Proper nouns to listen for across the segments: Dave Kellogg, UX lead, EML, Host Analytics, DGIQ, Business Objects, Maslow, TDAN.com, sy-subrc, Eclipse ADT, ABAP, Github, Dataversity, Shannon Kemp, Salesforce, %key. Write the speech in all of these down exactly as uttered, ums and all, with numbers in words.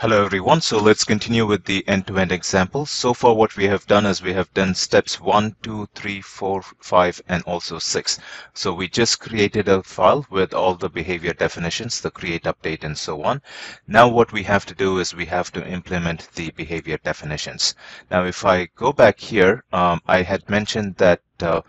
Hello everyone, so let's continue with the end-to-end example. So far what we have done is we have done steps one, two, three, four, five and also six. So we just created a file with all the behavior definitions, the create, update and so on. Now what we have to do is we have to implement the behavior definitions. Now if I go back here, um, I had mentioned that Uh,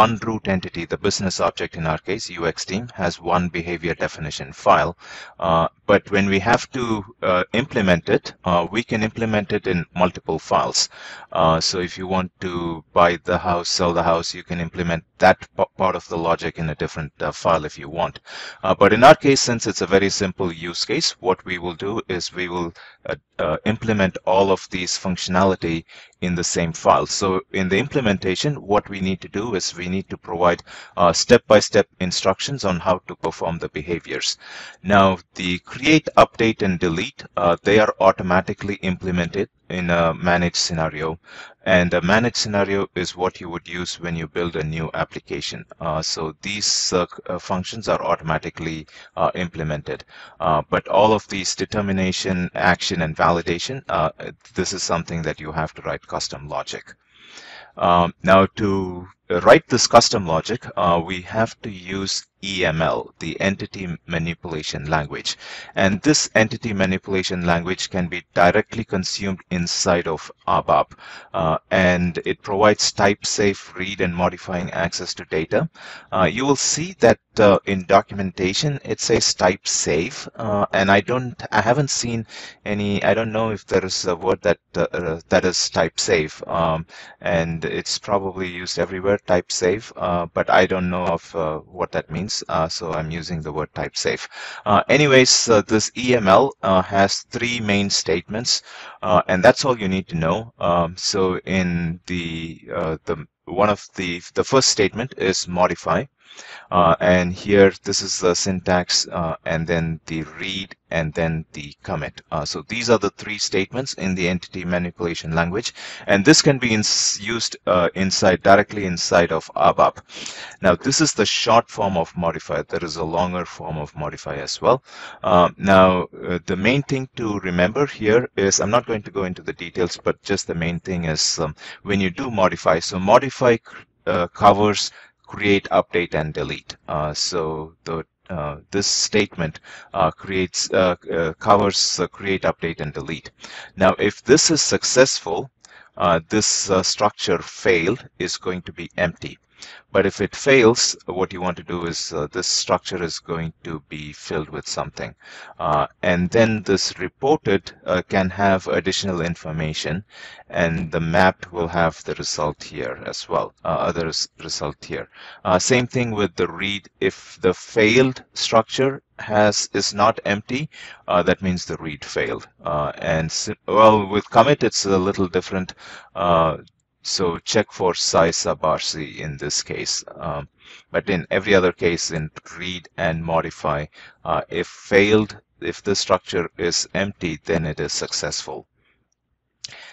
one root entity, the business object in our case, U X team, has one behavior definition file. Uh, but when we have to uh, implement it, uh, we can implement it in multiple files. Uh, so if you want to buy the house, sell the house, you can implement that part of the logic in a different uh, file if you want. Uh, but in our case, since it's a very simple use case, what we will do is we will uh, uh, implement all of these functionality in the same file. So in the implementation, what we need to do is we need to provide uh, step-by-step instructions on how to perform the behaviors. Now the create, update and delete, uh, they are automatically implemented in a managed scenario, and a managed scenario is what you would use when you build a new application. Uh, so these uh, functions are automatically uh, implemented, uh, but all of these determination, action and validation, uh, this is something that you have to write custom logic. Um, now to write this custom logic, uh, we have to use E M L, the entity manipulation language, and this entity manipulation language can be directly consumed inside of A B A P, uh, and it provides type safe read and modifying access to data. Uh, you will see that uh, in documentation it says type safe, uh, and I don't I haven't seen any, I don't know if there is a word that uh, that is type safe, um, and it's probably used everywhere, type safe, uh, but I don't know of uh, what that means, uh, so I'm using the word type safe. Uh, anyways, uh, this E M L uh, has three main statements, uh, and that's all you need to know. Um, so in the uh, the one of the the first statement is modify, uh, and here this is the syntax, uh, and then the read and then the commit. Uh, so these are the three statements in the entity manipulation language, and this can be in used uh, inside directly inside of A B A P. Now this is the short form of modify. There is a longer form of modify as well. Uh, now uh, the main thing to remember here is, I'm not going to go into the details, but just the main thing is um, when you do modify, so modify uh, covers create, update and delete. Uh, so the Uh, this statement uh, creates uh, uh, covers uh, create, update and delete. Now if this is successful, uh, this uh, structure failed is going to be empty, but if it fails, what you want to do is uh, this structure is going to be filled with something, uh, and then this reported uh, can have additional information, and the mapped will have the result here as well, uh, other result here. Uh, same thing with the read. If the failed structure has is not empty, uh, that means the read failed, uh, and so, well, with commit it's a little different. uh, So check for sy-subrc in this case, um, but in every other case, in read and modify, uh, if failed, if the structure is empty, then it is successful.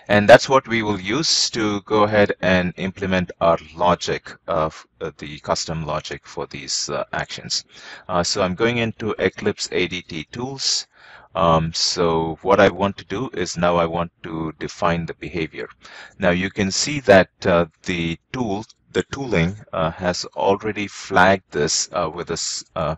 And that's what we will use to go ahead and implement our logic of uh, the custom logic for these uh, actions. Uh, so I'm going into Eclipse A D T tools. Um, so what I want to do is now I want to define the behavior. Now you can see that uh, the tool, the tooling uh, has already flagged this uh, with a uh,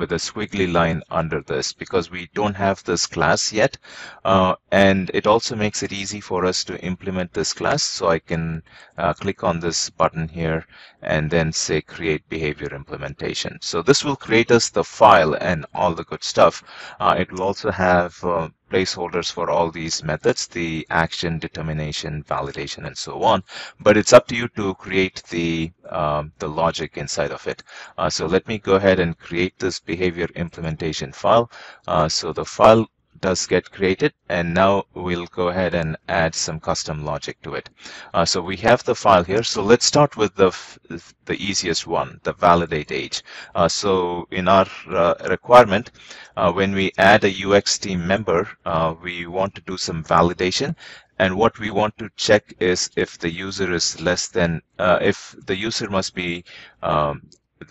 with a squiggly line under this, because we don't have this class yet, uh, and it also makes it easy for us to implement this class. So I can uh, click on this button here and then say create behavior implementation. So this will create us the file and all the good stuff. Uh, it will also have uh, placeholders for all these methods, the action, determination, validation and so on, but it's up to you to create the um, the logic inside of it. Uh, so let me go ahead and create this behavior implementation file. Uh, so the file does get created, and now we'll go ahead and add some custom logic to it. Uh, so we have the file here, so let's start with the f the easiest one, the validate age. Uh, so in our uh, requirement, uh, when we add a U X team member, uh, we want to do some validation, and what we want to check is if the user is less than uh, if the user must be um,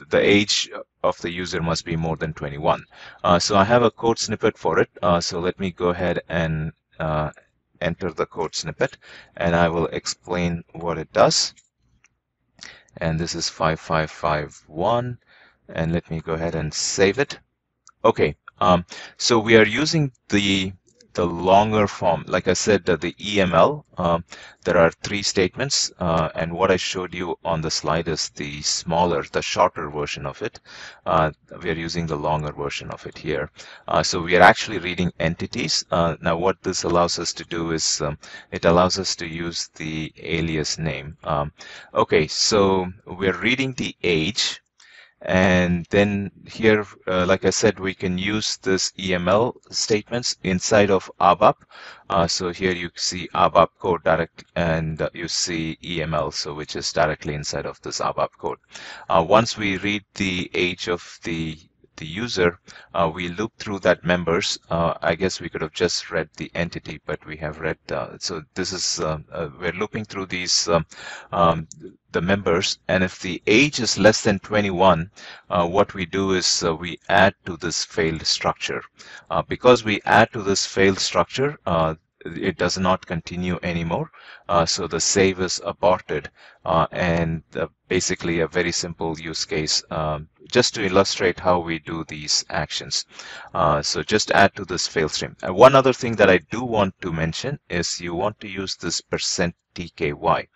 the age of the user must be more than twenty-one. Uh, so I have a code snippet for it. Uh, so let me go ahead and uh, enter the code snippet, and I will explain what it does. And this is five five five one, and let me go ahead and save it. Okay, um, so we are using the the longer form. Like I said, that the E M L, um, there are three statements, uh, and what I showed you on the slide is the smaller, the shorter version of it. Uh, we are using the longer version of it here. Uh, so we are actually reading entities. Uh, now what this allows us to do is, um, it allows us to use the alias name. Um, okay, so we're reading the age, and then here, uh, like I said, we can use this E M L statements inside of A B A P. Uh, so here you see A B A P code direct, and uh, you see E M L, so which is directly inside of this A B A P code. Uh, once we read the age of the the user, uh, we loop through that members. Uh, I guess we could have just read the entity, but we have read. Uh, so this is uh, uh, we're looping through these um, um, the members, and if the age is less than twenty-one, uh, what we do is uh, we add to this failed structure. Uh, because we add to this failed structure, uh, it does not continue anymore, uh, so the save is aborted, uh, and uh, basically a very simple use case, um, just to illustrate how we do these actions. Uh, so just add to this fail stream. Uh, one other thing that I do want to mention is you want to use this percent T K Y.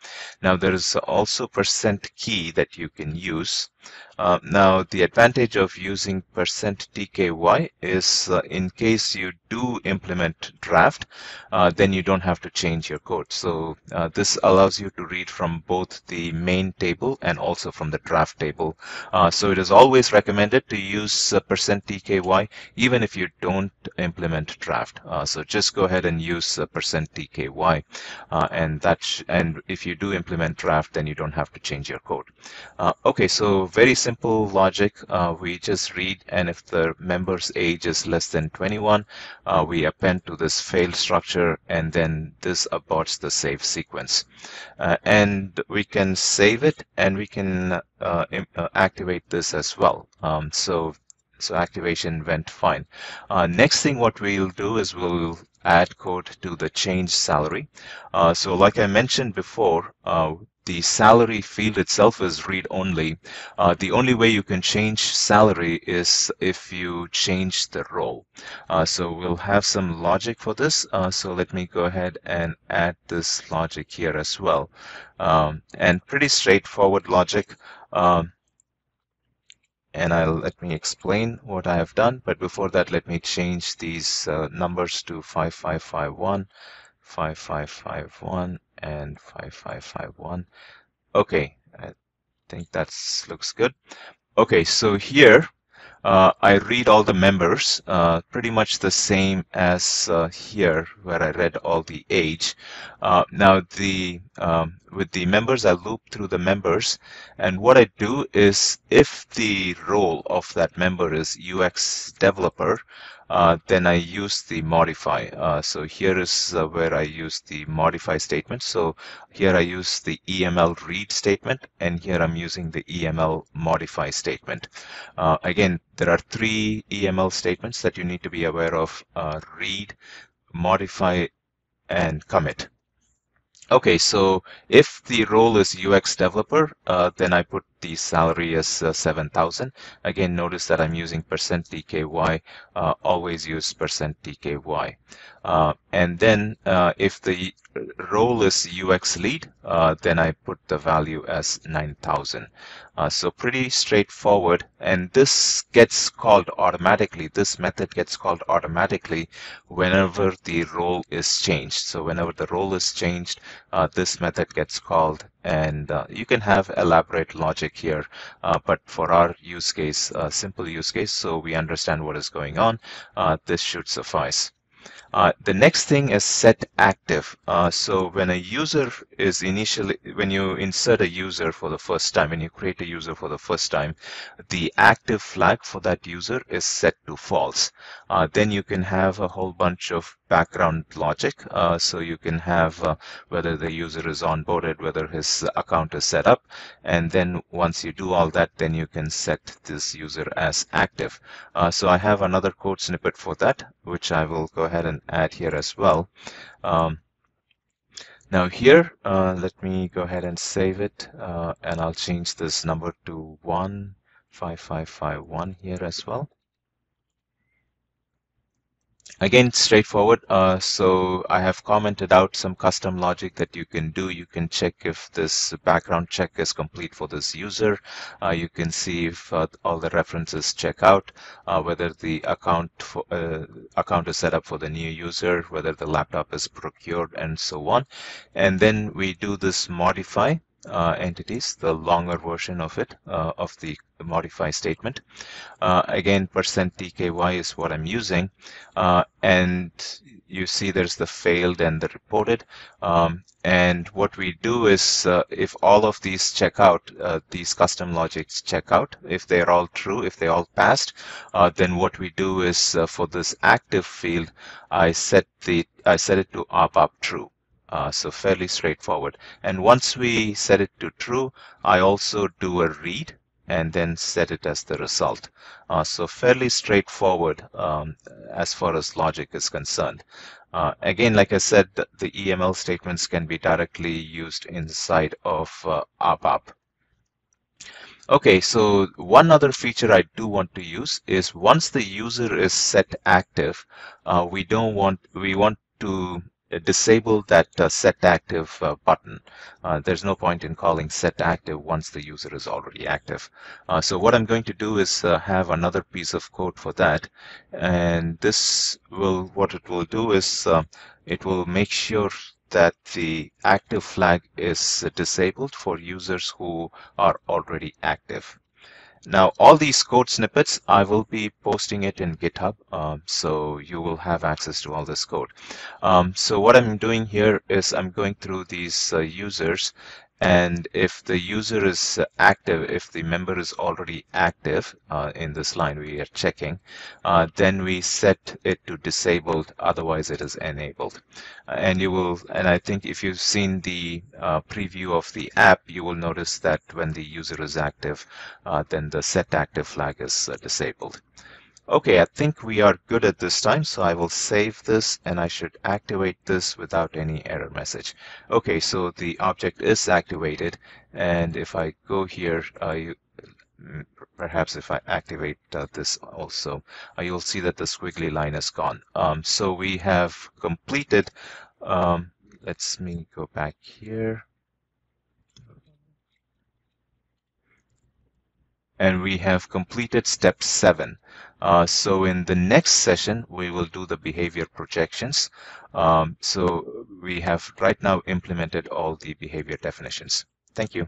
Now there is also percent key that you can use. Uh, now the advantage of using percent T K Y is uh, in case you do implement draft, uh, then you don't have to change your code. So uh, this allows you to read from both the main table and also from the draft table. Uh, so it is always recommended to use uh, percent T K Y even if you don't implement draft. Uh, so just go ahead and use uh, percent T K Y, uh, and that sh and if you do implement draft, then you don't have to change your code. Uh, okay, so very simple logic. Uh, we just read, and if the member's age is less than twenty-one, uh, we append to this failed structure, and then this aborts the save sequence. Uh, and we can save it, and we can uh, uh, activate this as well. Um, so, so activation went fine. Uh, next thing what we'll do is we'll add code to the change salary. Uh, so like I mentioned before, uh, the salary field itself is read only. Uh, the only way you can change salary is if you change the role. Uh, so we'll have some logic for this. Uh, so let me go ahead and add this logic here as well. Um, and pretty straightforward logic. Um, And I'll let me explain what I have done. But before that, let me change these uh, numbers to five five five one, five five five one, and five five five one. Okay, I think that looks good. Okay, so here uh, I read all the members, uh, pretty much the same as uh, here where I read all the age. Uh, now the um, with the members, I loop through the members, and what I do is if the role of that member is U X developer, uh, then I use the modify. Uh, so here is uh, where I use the modify statement. So here I use the E M L read statement, and here I'm using the E M L modify statement. Uh, again, there are three E M L statements that you need to be aware of: uh, read, modify, and commit. Okay, so if the role is U X developer, uh, then I put the salary as uh, seven thousand. Again, notice that I'm using percent T K Y. Uh, always use percent T K Y. Uh, and then uh, if the role is U X lead, uh, then I put the value as nine thousand. Uh, so pretty straightforward. And this gets called automatically. This method gets called automatically whenever the role is changed. So whenever the role is changed, uh, this method gets called. And uh, you can have elaborate logic here, uh, but for our use case, uh, simple use case, so we understand what is going on, uh, this should suffice. Uh, the next thing is set active. Uh, so when a user is initially, when you insert a user for the first time, when you create a user for the first time, the active flag for that user is set to false. Uh, then you can have a whole bunch of background logic. Uh, so you can have uh, whether the user is onboarded, whether his account is set up. And then once you do all that, then you can set this user as active. Uh, so I have another code snippet for that, which I will go ahead and add here as well. Um, now here, uh, let me go ahead and save it, uh, and I'll change this number to one five five five one here as well. Again, straightforward. Uh, so I have commented out some custom logic that you can do. You can check if this background check is complete for this user. Uh, you can see if uh, all the references check out, uh, whether the account for, uh, account is set up for the new user, whether the laptop is procured, and so on. And then we do this modify uh, entities, the longer version of it, uh, of the modify statement. Uh, again, percent T K Y is what I'm using, uh, and you see there's the failed and the reported, um, and what we do is uh, if all of these check out, uh, these custom logics check out, if they're all true, if they all passed, uh, then what we do is uh, for this active field, I set the I set it to A B A P true. Uh, so fairly straightforward. And once we set it to true, I also do a read and then set it as the result. Uh, so fairly straightforward um, as far as logic is concerned. Uh, again, like I said, the, the E M L statements can be directly used inside of uh, A B A P. Okay, so one other feature I do want to use is once the user is set active, uh, we don't want, we want to disable that uh, set active uh, button. Uh, there's no point in calling set active once the user is already active. Uh, so what I'm going to do is uh, have another piece of code for that, and this will, what it will do is uh, it will make sure that the active flag is disabled for users who are already active. Now, all these code snippets, I will be posting it in GitHub, um, so you will have access to all this code. Um, so what I'm doing here is I'm going through these uh, users, and if the user is active, if the member is already active, uh, in this line we are checking, uh, then we set it to disabled, otherwise it is enabled. And you will, and I think if you've seen the uh, preview of the app, you will notice that when the user is active, uh, then the set active flag is uh, disabled. Okay, I think we are good at this time, so I will save this and I should activate this without any error message. Okay, so the object is activated, and if I go here, uh, you, perhaps if I activate uh, this also, uh, you'll see that the squiggly line is gone. Um, so we have completed, um, let's me go back here. And we have completed step seven. Uh, so in the next session, we will do the behavior projections. Um, so we have right now implemented all the behavior definitions. Thank you.